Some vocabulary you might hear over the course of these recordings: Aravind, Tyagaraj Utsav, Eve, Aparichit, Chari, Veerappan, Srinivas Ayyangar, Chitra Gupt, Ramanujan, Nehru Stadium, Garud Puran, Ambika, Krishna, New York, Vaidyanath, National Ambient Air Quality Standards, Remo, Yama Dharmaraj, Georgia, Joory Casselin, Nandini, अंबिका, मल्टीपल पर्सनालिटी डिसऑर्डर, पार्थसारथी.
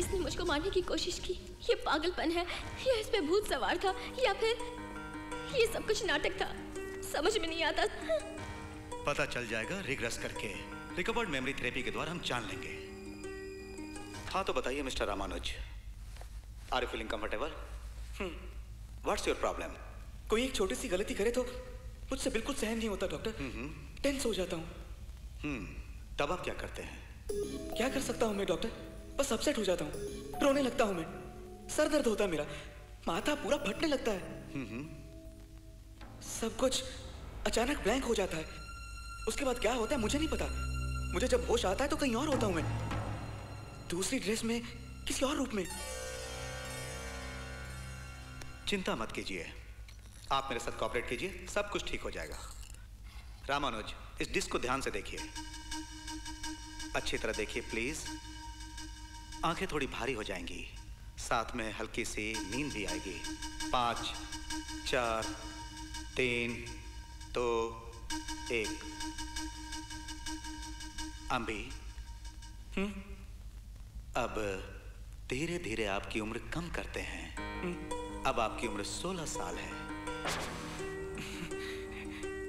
इसने मुझको मारने की कोशिश की। ये पागलपन है या इस पे भूत सवार था या फिर ये सब कुछ नाटक था, समझ में नहीं आता। पता चल जाएगा रिग्रेस करके, रिकवर्ड मेमोरी थेरेपी के द्वारा हम जान लेंगे। हाँ तो बताइए mister Ramanuj, are you feeling comfortable? What's your problem? कोई एक छोटी सी गलती करे तो मुझसे बिल्कुल सहन नहीं होता डॉक्टर, टेंस हो जाता हूँ। तब आप क्या करते हैं? क्या कर सकता हूँ मैं डॉक्टर, बस अपसेट हो जाता हूँ, रोने लगता हूँ मैं, सर दर्द होता है मेरा, माथा पूरा फटने लगता है, सब कुछ अचानक ब्लैंक हो जाता है। उसके बाद क्या होता है मुझे नहीं पता, मुझे जब होश आता है तो कहीं और होता हूँ मैं, दूसरी ड्रेस में, किसी और रूप में। चिंता मत कीजिए, आप मेरे साथ कोऑपरेट कीजिए, सब कुछ ठीक हो जाएगा। रामानुज, इस डिस्क को ध्यान से देखिए, अच्छी तरह देखिए प्लीज। आंखें थोड़ी भारी हो जाएंगी, साथ में हल्की सी नींद भी आएगी। 5 4 3 2 1। अम्बी, अब धीरे धीरे आपकी उम्र कम करते हैं। अब आपकी उम्र 16 साल है।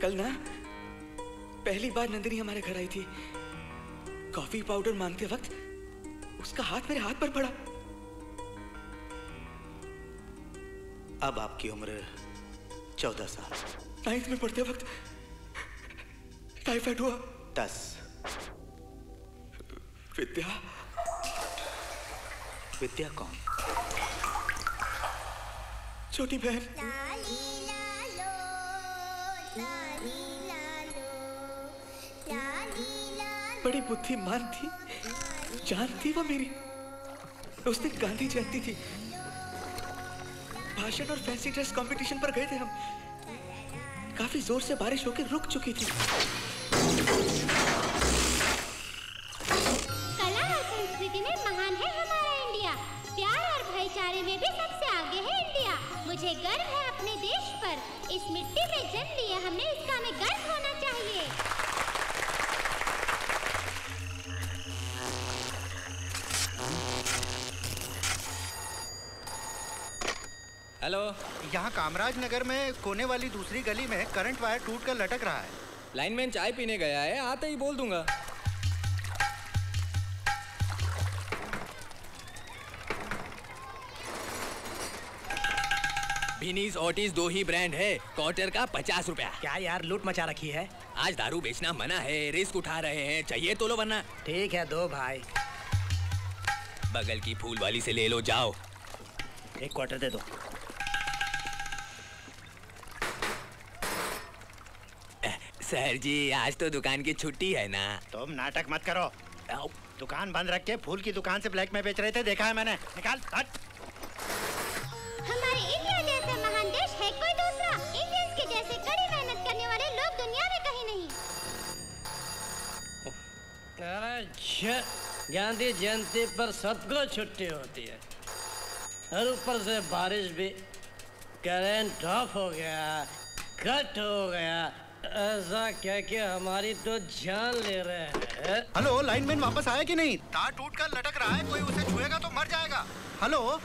कल ना पहली बार नंदिनी हमारे घर आई थी, कॉफी पाउडर मांगते वक्त उसका हाथ मेरे हाथ पर पड़ा। अब आपकी उम्र 14 साल। 9th में पढ़ते वक्त टाइफाइड हुआ। 10। विद्या, विद्या कौन? छोटी बहन। बड़ी बुद्धिमान थी, जानती वो मेरी। उस दिन गांधी जयंती थी, भाषण और फैंसी ड्रेस कंपटीशन पर गए थे हम। काफी जोर से बारिश होकर रुक चुकी थी। कला और संस्कृति में महान है हमारा इंडिया, प्यार और भाईचारे में भी सबसे आगे है इंडिया। मुझे गर्व है अपने देश पर, इस मिट्टी में जन्म लिया हमने, इसका हमें गर्व होना चाहिए। हेलो, यहाँ कामराज नगर में कोने वाली दूसरी गली में करंट वायर टूटकर लटक रहा है। लाइनमैन चाय पीने गया है, आते ही बोल दूंगा। बिनीज ऑटिस दो ही ब्रांड है, क्वार्टर का 50 रुपया। क्या यार लूट मचा रखी है। आज दारू बेचना मना है, रिस्क उठा रहे हैं, चाहिए तो लो वरना। ठीक है दो भाई। बगल की फूल वाली से ले लो, जाओ। एक क्वार्टर दे दो। सर जी आज तो दुकान की छुट्टी है ना। तुम नाटक मत करो, दुकान बंद रख के फूल की दुकान से ब्लैक में बेच रहे थे, देखा है मैंने। निकाल। हट। हमारे इंडिया जैसा महान देश है कोई दूसरा। इंडियंस के जैसे कड़ी मेहनत करने वाले लोग दुनिया में कहीं नहीं। गांधी जयंती पर सबको छुट्टी होती है, और ऊपर से बारिश भी। करंट ऑफ हो गया, कट हो गया, ऐसा क्या कि हमारी तो जान ले रहे हैं। हेलो, लाइनमैन वापस आया कि नहीं? तार टूट कर लटक रहा है, कोई उसे छुएगा तो मर जाएगा। हेलो,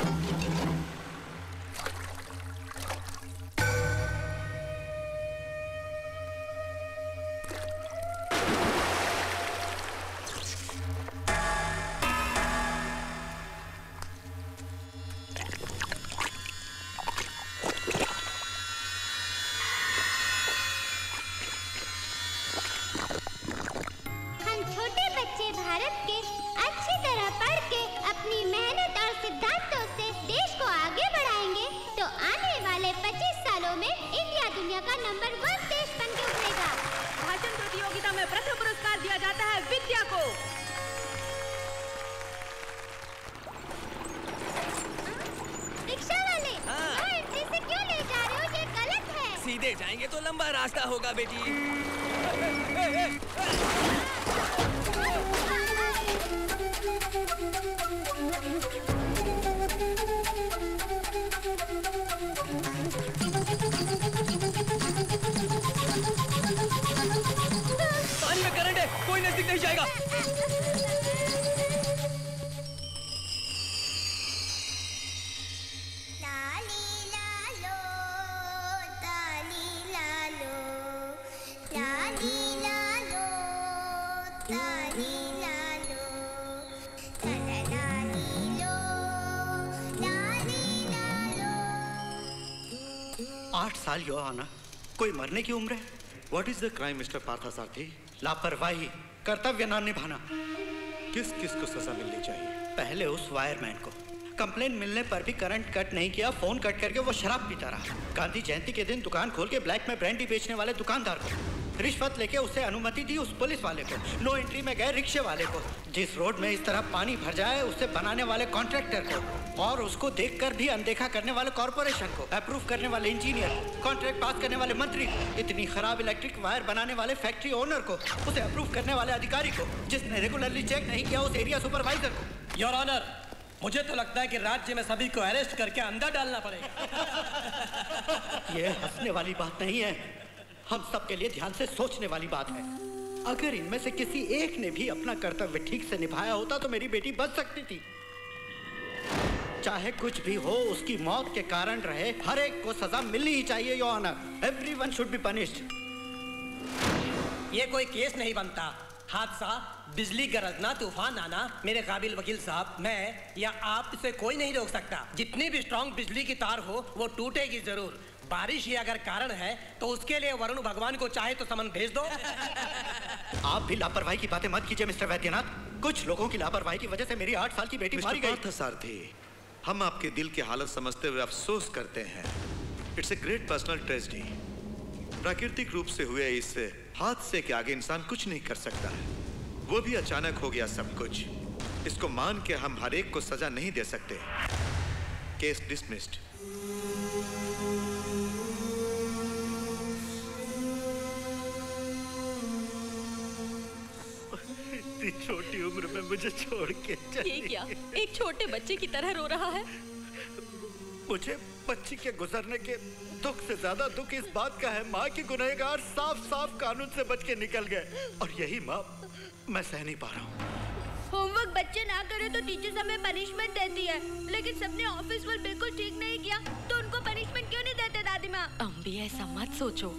कोई नजदीक नहीं जाएगा। 8 साल युवाना कोई मरने की उम्र है। What is the crime mister पार्थसारथी? लापरवाही, कर्तव्य न निभाना। किस किस को सजा मिलनी चाहिए? पहले उस वायरमैन को। कंप्लेन मिलने पर भी करंट कट नहीं किया, फोन कट करके वो शराब पीता रहा। गांधी जयंती के दिन दुकान खोल के ब्लैक में ब्रांडी बेचने वाले दुकानदार को रिश्वत लेके उसे अनुमति दी, उस पुलिस वाले को। नो एंट्री में गए रिक्शे वाले को। जिस रोड में इस तरह पानी भर जाए उसे बनाने वाले कॉन्ट्रैक्टर को, और उसको देखकर भी अनदेखा करने वाले कॉरपोरेशन को, अप्रूव करने वाले इंजीनियर, कॉन्ट्रैक्ट पास करने वाले मंत्री, इतनी खराब इलेक्ट्रिक वायर बनाने वाले फैक्ट्री ओनर को, उसे अप्रूव करने वाले अधिकारी को, जिसने रेगुलरली चेक नहीं किया उस एरिया सुपरवाइजर को। योर ऑनर, मुझे तो लगता है कि राज्य में सभी को अरेस्ट करके अंदर डालना पड़ेगा। ये हंसने वाली बात नहीं है, हम सबके लिए ध्यान से सोचने वाली बात है। अगर इनमें से किसी एक ने भी अपना कर्तव्य ठीक से निभाया होता तो मेरी बेटी बच सकती थी। चाहे कुछ भी हो, उसकी मौत के कारण रहे, हर एक को सजा मिलनी ही चाहिए। Your honour, everyone should be punished. ये कोई केस नहीं बनता। हादसा, बिजली गरजना, तूफान आना, मेरे काबिल वकील साहब, मैं या आप इसे कोई नहीं रोक सकता। जितनी भी स्ट्रांग बिजली की तार हो वो टूटेगी जरूर। बारिश ही अगर कारण है तो उसके लिए वरुण भगवान को चाहे तो समन भेज दो। आप भी लापरवाही की बातें मत कीजिए मिस्टर वैद्यनाथ। कुछ लोगों की लापरवाही की वजह से मेरी 8 साल की बेटी मारी गई। सारथी, हम आपके दिल की हालत समझते हुए अफसोस करते हैं। It's a great personal tragedy. प्राकृतिक रूप से हुए इस हादसे के आगे इंसान कुछ नहीं कर सकता है। वो भी अचानक हो गया सब कुछ। इसको मान के हम हर एक को सजा नहीं दे सकते। Case dismissed. इतनी छोटी उम्र में मुझे छोड़ के चली। क्या एक छोटे बच्चे की तरह रो रहा है? मुझे बच्ची के गुजरने के दुख से ज्यादा दुख इस बात का है, माँ की गुनहगार साफ साफ कानून से बच के निकल गए, और यही माँ मैं सह नहीं पा रहा हूँ। होमवर्क बच्चे ना करें तो टीचर्स हमें पनिशमेंट देती है, लेकिन सबने ऑफिस वर्क बिल्कुल ठीक नहीं किया तो उनको पनिशमेंट क्यों नहीं देते दादी माँ? अम्बी, ऐसा मत सोचो।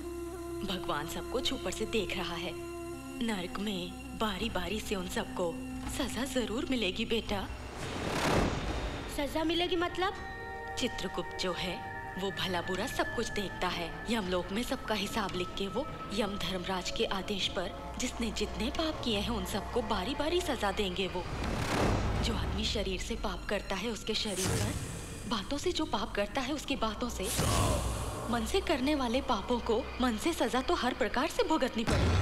भगवान सब कुछ ऊपर से देख रहा है। नर्क में बारी बारी से उन सबको सजा जरूर मिलेगी बेटा। सजा मिलेगी मतलब? चित्रगुप्त जो है वो भला बुरा सब कुछ देखता है। यमलोक में सबका हिसाब लिख के वो यम धर्मराज के आदेश पर जिसने जितने पाप किए हैं उन सबको बारी बारी सजा देंगे। वो जो आदमी शरीर से पाप करता है उसके शरीर पर, बातों से जो पाप करता है उसकी बातों से, मन से करने वाले पापों को मन से सजा तो हर प्रकार से भुगतनी पड़ेगी।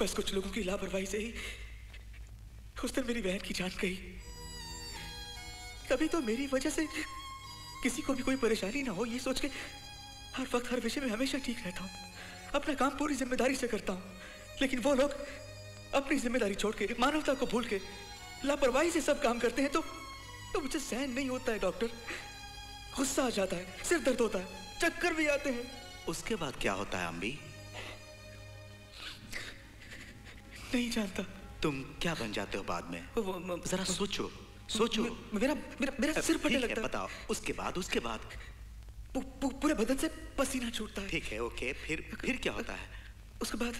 बस कुछ लोगों की लापरवाही से ही उस दिन मेरी बहन की जान गई। तभी तो मेरी वजह से किसी को भी कोई परेशानी ना हो ये सोच के हर वक्त हर विषय में हमेशा ठीक रहता हूँ, अपना काम पूरी जिम्मेदारी से करता हूँ। लेकिन वो लोग अपनी जिम्मेदारी छोड़ के, मानवता को भूल के लापरवाही से सब काम करते हैं तो मुझे सहन नहीं होता है डॉक्टर। गुस्सा आ जाता है, सिर दर्द होता है, चक्कर भी आते हैं। उसके बाद क्या होता है अम्बी? नहीं जानता। तुम क्या बन जाते हो बाद में? जरा सोचो, सोचो। मेरा मेरा मेरा सिर फटने लगता है। बताओ। उसके बाद पूरे बदन से पसीना छूटता है। ठीक है, ओके। फिर क्या होता है उसके बाद?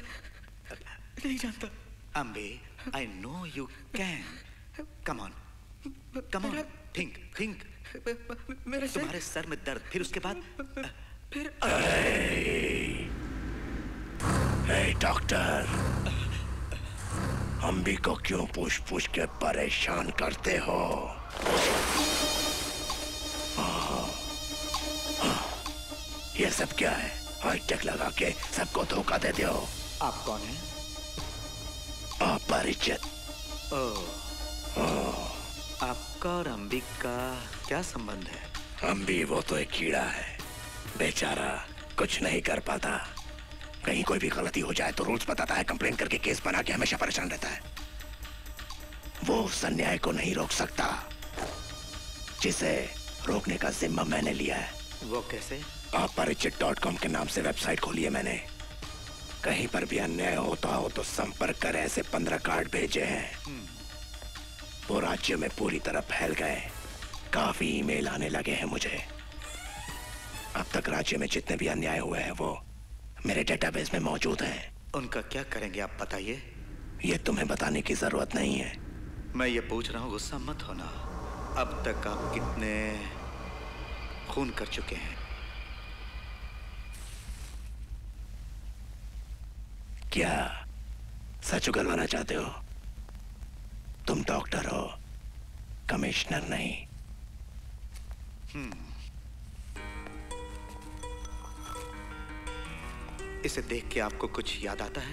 नहीं जानता। Ambe, I know you can. Come on, think. तुम्हारे सर में दर्द, फिर उसके बाद? फिर डॉक्टर, अम्बी को क्यों पूछ के परेशान करते हो? ये सब क्या है? हाईटेक लगा के सबको धोखा देते हो। आप कौन हैं? अपरिचित। आपका और अम्बी का क्या संबंध है? अम्बी वो तो एक कीड़ा है, बेचारा कुछ नहीं कर पाता। कहीं कोई भी गलती हो जाए तो रूल्स बताता है, कंप्लेन करके केस बना के हमेशा परेशान रहता है। वो उस अन्याय को नहीं रोक सकता जिसे रोकने का जिम्मा मैंने लिया है। वो कैसे? अपरिचित.com के नाम से वेबसाइट खोली है मैंने। कहीं पर भी अन्याय होता हो तो संपर्क कर, ऐसे 15 कार्ड भेजे हैं। वो राज्य में पूरी तरह फैल गए। काफी ईमेल आने लगे हैं मुझे। अब तक राज्य में जितने भी अन्याय हुए हैं वो मेरे डेटाबेस में मौजूद हैं। उनका क्या करेंगे आप बताइए। ये तुम्हें बताने की जरूरत नहीं है। मैं ये पूछ रहा हूँ, गुस्सा मत होना। अब तक आप कितने खून कर चुके हैं? क्या सच उगलवाना चाहते हो? तुम डॉक्टर हो, कमिश्नर नहीं। इसे देख के आपको कुछ याद आता है?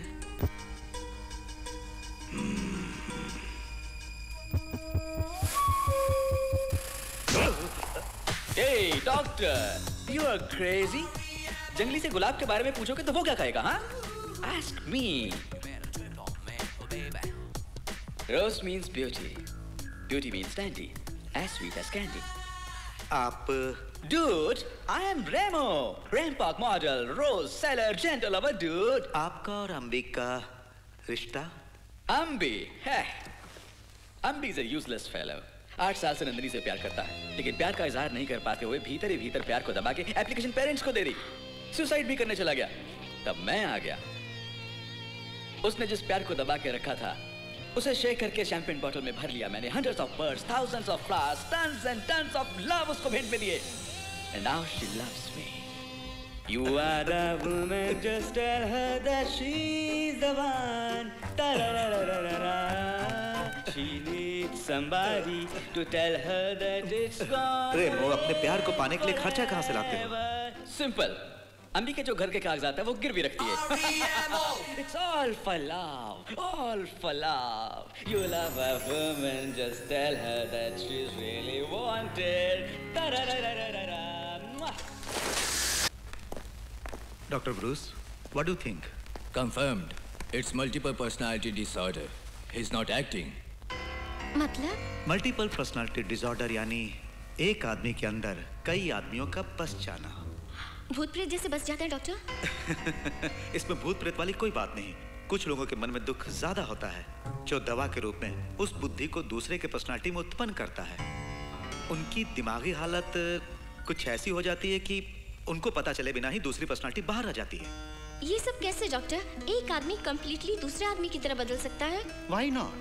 Hey doctor, you are crazy? जंगली से गुलाब के बारे में पूछोगे तो वो क्या कहेगा? हाँ? Ask me. Rose means beauty. Beauty means dandy. As sweet as candy. आप dude, I am Remo. Rampart model, rose seller, gentle lover, dude. आपका और अंबिका रिश्ता? Ambi, hey. Ambi is a useless fellow. 8 साल से नंदिनी से प्यार करता है, लेकिन प्यार का इजहार नहीं कर पाते हुए भीतर ही भीतर प्यार को दबा के एप्लीकेशन पेरेंट्स को दे दी। सुसाइड भी करने चला गया। तब मैं आ गया। उसने जिस प्यार को दबा के रखा था उसे शेक करके शैंपेन बॉटल में भर लिया मैंने। Hundreds of birds, thousands of flowers, tons and tons of love उसको भेंट में दिए। And now she loves me. You are the woman, just tell her that she's the one. Ta-ra-ra-ra-ra-ra. She needs somebody to tell her that it's gone. Remo, अपने प्यार को पाने के लिए खर्चा कहाँ से लाते हो? Simple. अम्मी के जो घर के कागजात हैं वो गिरवी रखती है। It's all for love, all for love. You love a woman, just tell her that she's really wanted. Ta-ra-ra-ra-ra-ra. Dr. Bruce, what do you think? Confirmed. It's multiple personality disorder. He's not acting. मतलब? Multiple personality disorder यानी एक आदमी के अंदर कई आदमियों का बस जाना। भूत प्रेत जैसे बस जाते हैं डॉक्टर? इसमें भूत प्रेत वाली कोई बात नहीं। कुछ लोगों के मन में दुख ज्यादा होता है जो दवा के रूप में उस बुद्धि को दूसरे के पर्सनालिटी में उत्पन्न करता है। उनकी दिमागी हालत कुछ ऐसी हो जाती है कि उनको पता चले बिना ही दूसरी पर्सनालिटी बाहर आ जाती है। ये सब कैसे डॉक्टर? एक आदमी कंप्लीटली दूसरे आदमी की तरह बदल सकता है? Why not?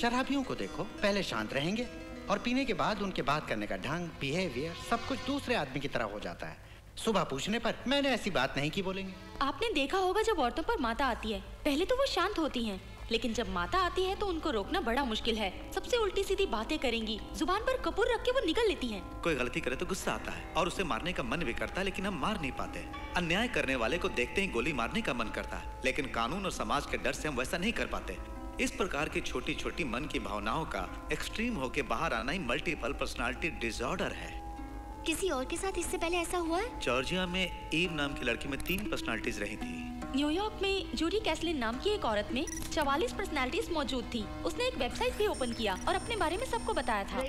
शराबियों को देखो, पहले शांत रहेंगे और पीने के बाद उनके बात करने का ढंग, बिहेवियर, सब कुछ दूसरे आदमी की तरह हो जाता है। सुबह पूछने पर मैंने ऐसी बात नहीं की बोलेंगे। आपने देखा होगा जब औरतों पर माता आती है पहले तो वो शांत होती है, लेकिन जब माता आती है तो उनको रोकना बड़ा मुश्किल है। सबसे उल्टी सीधी बातें करेंगी, जुबान पर कपूर रख के वो निकल लेती हैं। कोई गलती करे तो गुस्सा आता है और उसे मारने का मन भी करता है, लेकिन हम मार नहीं पाते। अन्याय करने वाले को देखते ही गोली मारने का मन करता है, लेकिन कानून और समाज के डर से हम वैसा नहीं कर पाते। इस प्रकार की छोटी छोटी मन की भावनाओं का एक्सट्रीम होके बाहर आना ही मल्टीपल पर्सनालिटी डिसऑर्डर है। किसी और के साथ इससे पहले ऐसा हुआ है? जॉर्जिया में ईव नाम की लड़की में 3 पर्सनालिटीज रही थी। न्यूयॉर्क में जूरी कैसलिन नाम की एक औरत में 44 पर्सनालिटीज मौजूद थी। उसने एक वेबसाइट भी ओपन किया और अपने बारे में सबको बताया था।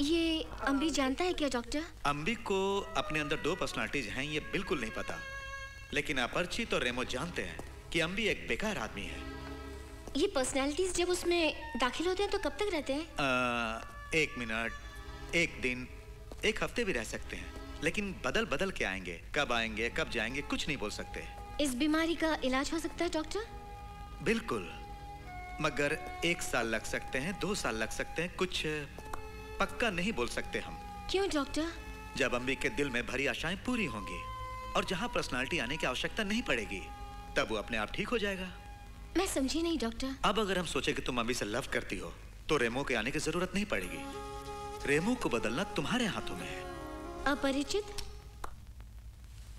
ये अम्बी जानता है क्या डॉक्टर? अम्बी को अपने अंदर 2 पर्सनालिटीज हैं ये बिल्कुल नहीं पता, लेकिन अपरिचित और रेमो जानते हैं कि अम्बी एक बेकार आदमी है। ये पर्सनालिटीज जब उसमें दाखिल होते हैं तो कब तक रहते हैं? 1 मिनट, 1 दिन, 1 हफ्ते भी रह सकते हैं, लेकिन बदल बदल के आएंगे। कब आएंगे कब जाएंगे कुछ नहीं बोल सकते। इस बीमारी का इलाज हो सकता है डॉक्टर? बिल्कुल, मगर 1 साल लग सकते हैं, 2 साल लग सकते हैं, कुछ पक्का नहीं बोल सकते हम। क्यों डॉक्टर? जब अम्बी के दिल में भरी आशाएं पूरी होंगी और जहां पर्सनालिटी आने की आवश्यकता नहीं पड़ेगी तब वो अपने आप ठीक हो जाएगा। मैं समझी नहीं डॉक्टर। अब अगर हम सोचे कि तुम अम्बी से लव करती हो तो रेमो के आने की जरूरत नहीं पड़ेगी। रेमो को बदलना तुम्हारे हाथों में है। अपरिचित?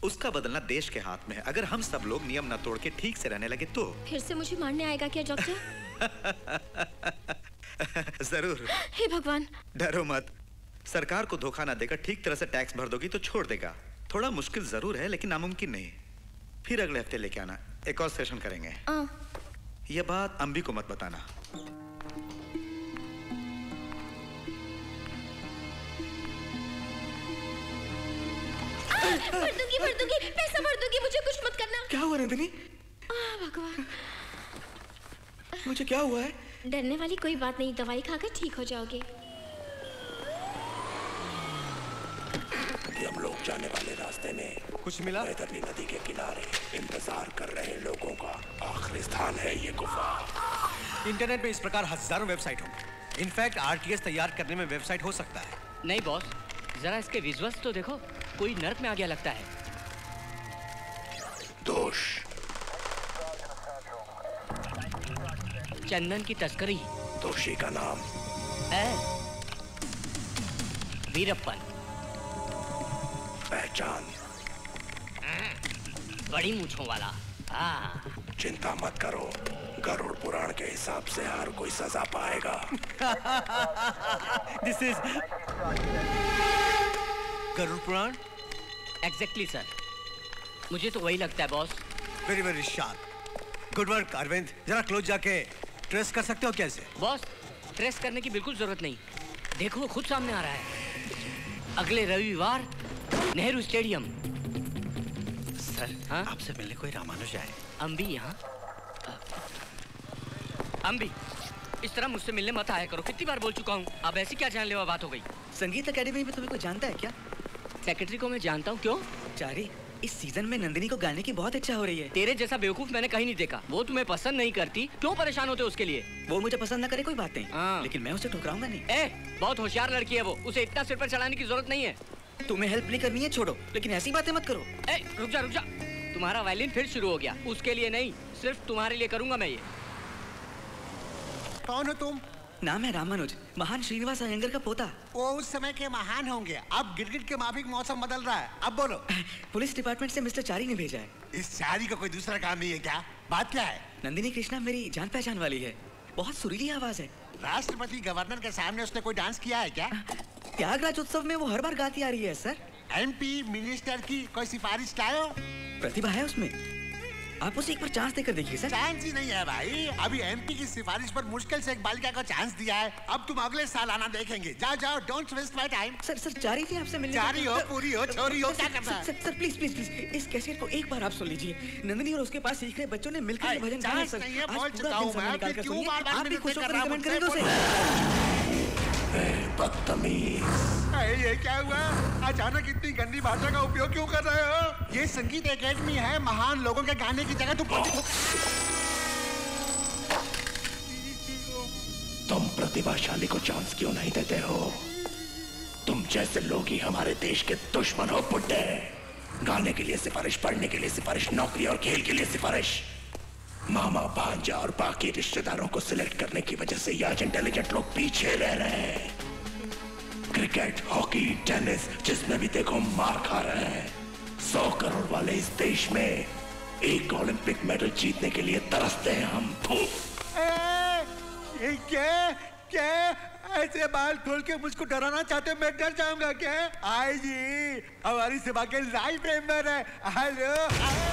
उसका बदलना देश के हाथ में है। अगर हम सब लोग नियम न तोड़ के ठीक से रहने लगे तो फिर से मुझे मारने आएगा क्या डॉक्टर? जरूर। हे भगवान। डरो मत, सरकार को धोखा ना देकर ठीक तरह से टैक्स भर दोगी तो छोड़ देगा। थोड़ा मुश्किल जरूर है लेकिन नामुमकिन नहीं। फिर अगले हफ्ते लेके आना, एक और सेशन करेंगे। यह बात अम्बी को मत बताना। भर दूंगी, पैसा भर दूंगी, मुझे कुछ मत करना। क्या हुआ नंदिनी? भगवान, मुझे क्या हुआ है? डरने वाली कोई बात नहीं, दवाई खाकर ठीक हो जाओगे। हम लोग जाने वाले रास्ते में कुछ मिला? वैतरणी नदी के किनारे इंतजार कर रहे लोगों का आखिरी स्थान है ये गुफा। इंटरनेट में इस प्रकार हजारों वेबसाइट होंगे। इनफैक्ट आरटीएस तैयार करने में वेबसाइट हो सकता है। नहीं बॉस, जरा इसके विजुअल्स तो देखो, कोई नर्क में आ गया लगता है। दोष चंदन की तस्करी। दोषी का नाम वीरप्पन। पहचान बड़ी मूंछों वाला। चिंता मत करो, गरुड़ पुराण के हिसाब से हर कोई सजा पाएगा। This is Garuda Purana. Exactly sir, मुझे तो वही लगता है boss. Very very sharp, good work Arvind. जरा क्लोज जाके ट्रेस कर सकते हो कैसे? बॉस ट्रेस करने की बिल्कुल जरूरत नहीं, देखो वो खुद सामने आ रहा है। अगले रविवार नेहरू स्टेडियम। सर हाँ? आपसे मिलने कोई रामानुज आए। अम्बी यहाँ? अम्बी इस तरह मुझसे मिलने मत आया करो, कितनी बार बोल चुका हूँ। अब ऐसी क्या जानलेवा बात हो गई? संगीत एकेडमी में तुम्हें कोई जानता है क्या? सेक्रेटरी को मैं जानता हूँ। क्यों? चारी, इस सीजन में नंदिनी को गाने की बहुत इच्छा हो रही है। तेरे जैसा बेवकूफ मैंने कहीं नहीं देखा। वो तुम्हें पसंद नहीं करती, क्यों परेशान होते उसके लिए? वो मुझे पसंद न करे कोई बात नहीं, लेकिन मैं उसे ठुकराऊंगा नहीं। बहुत होशियार लड़की है वो, उसे इतना सिर पर चढ़ाने की जरूरत नहीं है। तुम्हें हेल्प नहीं करनी है छोड़ो, लेकिन ऐसी बातें मत करो। रुक जा, तुम्हारा वायलिन फिर शुरू हो गया। उसके लिए नहीं, सिर्फ तुम्हारे लिए करूंगा मैं ये। कौन हो तुम? नाम है रामानुज, महान श्रीनिवास अयंगर का पोता। वो उस समय के महान होंगे, अब गिरगिट के माफिक मौसम बदल रहा है। अब बोलो। पुलिस डिपार्टमेंट से मिस्टर चारी ने भेजा है। इस चारी का कोई दूसरा काम नहीं है क्या? बात क्या है? नंदिनी कृष्णा मेरी जान पहचान वाली है, बहुत सुरीली आवाज है। राष्ट्रपति गवर्नर के सामने उसने कोई डांस किया है क्या? त्यागराज उत्सव में वो हर बार गाती आ रही है सर। एमपी मिनिस्टर की कोई सिफारिश लाओ, प्रतिभा है उसमें, आप उसे एक बार चांस देकर देखिए सर। चांस ही नहीं है भाई, अभी एमपी की सिफारिश पर मुश्किल से एक बालिका को चांस दिया है। अब तुम अगले साल आना देखेंगे। जाओ जाओ, don't waste my time. Sir चारी थी आपसे मिलने। चारी हो, पूरी हो, छोरी हो, क्या करना है? सर प्लीज इस कैसेट को एक बार आप सुन लीजिए। नंदिनी और उसके पास सीख रहे बच्चों ने मिलकर भजन गाया सर। बदतमीज, ये क्या हुआ? अचानक इतनी गंदी भाषा का उपयोग क्यों कर रहे हो? ये संगीत एकेडमी है, महान लोगों के गाने की जगह तुम प्रतिभाशाली को चांस क्यों नहीं देते हो? तुम जैसे लोग ही हमारे देश के दुश्मन हो पुट्टे। गाने के लिए सिफारिश, पढ़ने के लिए सिफारिश, नौकरी और खेल के लिए सिफारिश। मामा भांजा और बाकी रिश्तेदारों को सिलेक्ट करने की वजह से आज इंटेलिजेंट लोग पीछे रह रहे हैं। क्रिकेट, हॉकी, टेनिस, जिसमें भी देखो मार खा रहे हैं। 100 करोड़ वाले इस देश में एक ओलंपिक मेडल जीतने के लिए तरसते हैं हम। क्या ऐसे बाल खोल के मुझको डराना चाहते? मैं डर जाऊंगा क्या? आई जी हमारी सभा के लाइव मेंबर है। हेलो,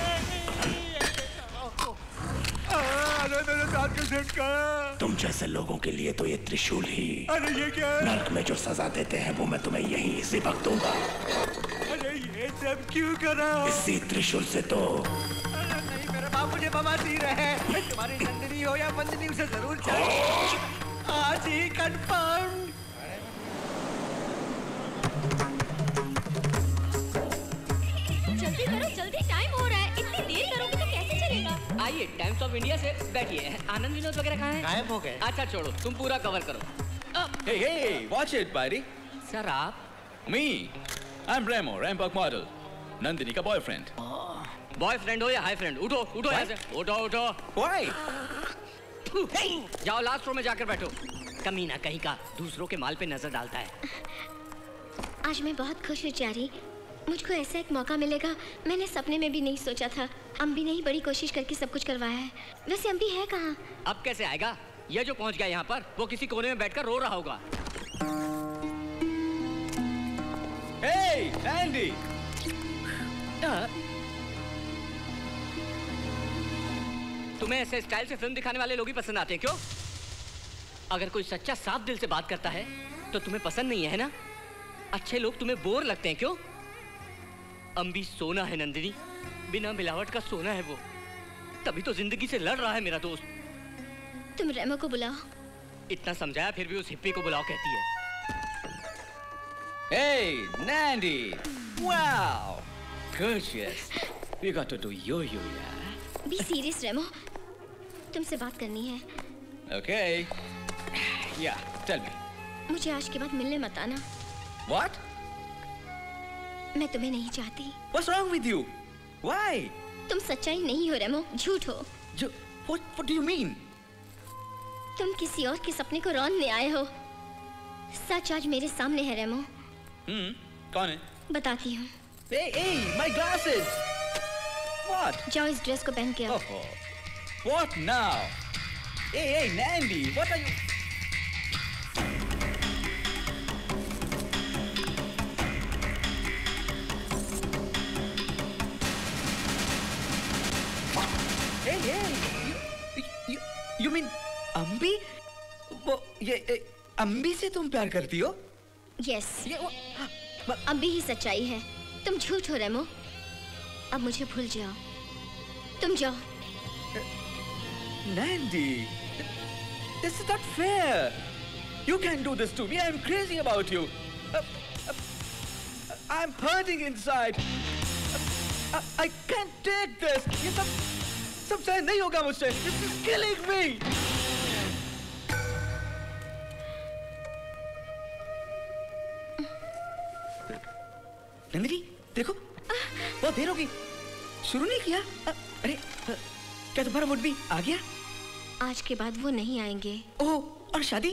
तुम जैसे लोगों के लिए तो ये त्रिशूल ही। अरे ये क्या? नर्क में जो सजा देते हैं वो मैं तुम्हें यहीं इसी वक्त दूंगा। अरे ये सब क्यों कर रहा हो? इसी त्रिशूल से तो नहीं, मेरा बाप मुझे बमा दी रहे। तुम्हारी नंदिनी हो या पंजनी, उसे जरूर चाहिए। आज ही कंफर्म। जल्दी करो, जल्दी टाइम हो रहा है। इतनी देर करोगे तो कैसे चलेगा? आइए, टाइम्स ऑफ इंडिया से बैठिए। आनंद विनोद वगैरह कहाँ हैं? गायब हो गए। अच्छा छोड़ो, तुम पूरा कवर करो। हे वॉच इट बायरी। सर आप? मी आई एम रेमो, रैंपक मॉडल, नंदिनी का बॉयफ्रेंड। बॉयफ्रेंड हो या हाई फ्रेंड? उठो उठो यहाँ से, उठो। व्हाई? जाओ लास्ट रो में जाकर बैठो। कमीना कहीं का, दूसरों के माल पे नजर डालता है। आज मैं बहुत खुश हूँ चारी, मुझको ऐसा एक मौका मिलेगा, मैंने सपने में भी नहीं सोचा था। अम्बी ने ही बड़ी कोशिश करके सब कुछ करवाया है। वैसे अम्बी है कहाँ? अब कैसे आएगा? ये जो पहुँच गया यहाँ पर, वो किसी कोने में बैठकर रो रहा होगा। Hey, Andy. तुम्हें ऐसे स्टाइल से फिल्म दिखाने वाले लोग ही पसंद आते हैं क्यों? अगर कोई सच्चा साफ दिल से बात करता है तो तुम्हें पसंद नहीं है ना? अच्छे लोग तुम्हें बोर लगते हैं क्यों? अम्बी सोना है नंदिनी, बिना मिलावट का सोना है वो, तभी तो जिंदगी से लड़ रहा है मेरा दोस्त। तुम रेमो को बुलाओ। इतना समझाया फिर भी उस हिप्पी को बुलाओ कहती है। ए, Nandi, Wow! Gorgeous. We got to do yo-yo, yeah? Be serious, Remo. तुमसे बात करनी है. Okay. Yeah, tell me. मुझे आज के बाद मिलने मत आना. What? मैं तुम्हें नहीं चाहती. What's wrong with you? Why? तुम सच्चाई नहीं हो रेमो, झूठ हो. What do you mean? तुम किसी और के सपने को रौंदने आए हो. सच आज मेरे सामने है रेमो. कौन है? बताती हूँ. Hey, hey, my glasses. What? जाओ इस ड्रेस को पहन के आओ. What now? Hey, hey, Nandi, what are you? Hey, hey, you mean Ambi? वो ये Ambi से तुम प्यार करती हो? Yes. Ambi ही सच्चाई है. तुम झूठ हो रेमो. अब मुझे भूल जाओ. तुम जाओ. Nandi, this is not fair. You can't do this to me. I'm crazy about you. I'm hurting inside. I can't take this. ये सब सही नहीं होगा मुझसे. This is killing me. Nandini, देखो. बहुत देर होगी. शुरू नहीं किया. अरे क्या तुम्हारा मूड भी आ गया? आज के बाद वो नहीं आएंगे. ओह, और शादी?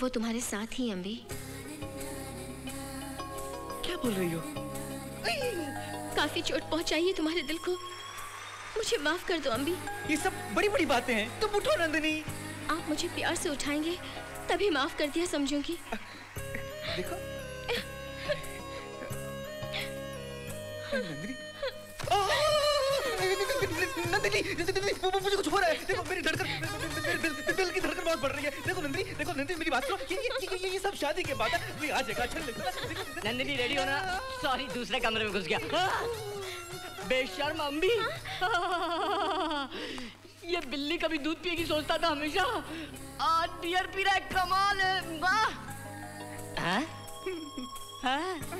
वो तुम्हारे साथ ही अंबी. क्या बोल रही हो? काफी चोट पहुंचाई है तुम्हारे दिल को. मुझे माफ कर दो अंबी. ये सब बड़ी बड़ी बातें हैं. तुम उठो नंदिनी. आप मुझे प्यार से उठाएंगे तभी माफ कर दिया समझूंगी. देखो नंदिनी. नंदिनी, मुझे कुछ हो रहा है. देखो मेरी धड़कन, मेरे दिल की धड़कन बहुत बढ़ रही है. देखो नंदिनी मेरी बात सुनो. ये सब शादी के बाद है. आज एक अच्छा लगता. नंदिनी रेडी होना. सॉरी दूसरे कमरे में घुस गया. बेशर्म अम्बी. ये बिल्ली कभी दूध पिएगी सोचता था हमेशा. आज डियर पी रहा है. कमाल है.